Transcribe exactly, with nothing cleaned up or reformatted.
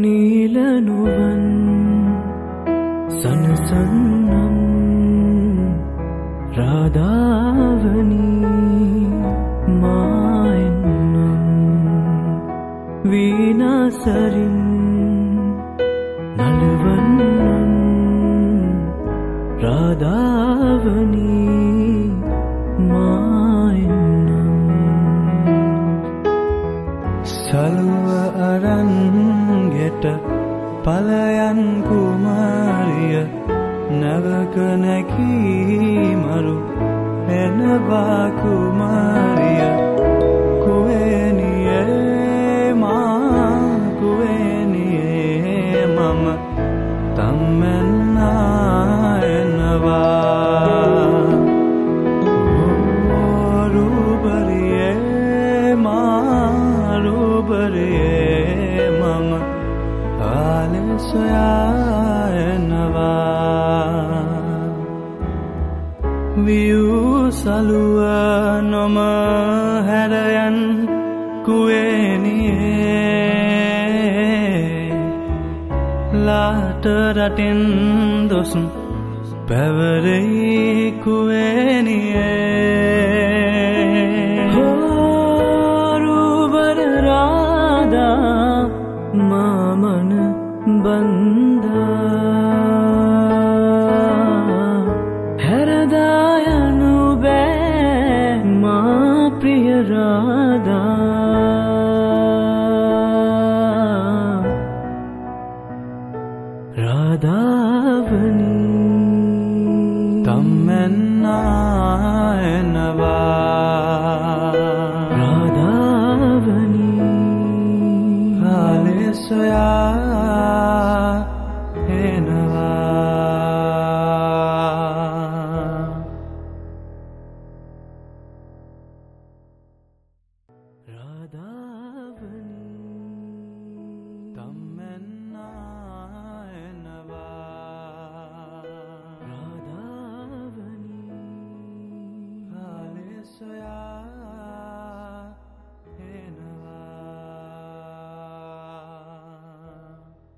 నీలనువన్ సనసన్నం రాధావని మాయన్నం వీణాసరిన్ నలువన్నం రాధావని మాయన్నం సలువ అరన్ Palayan Kumariya Navakanaki Maru Enava Kumariya Kueniye Ma Kueniye Mama Tammenna Enava Rubariye Ma Rubariye Mama Soyanava Viu salua noma harayan kueniye Lataratin dosun pavarei kueniye Horubar radha mamana Banda Haradayanu be ma priya Radha Radhavani Tammenna enava Radhavani Hale soya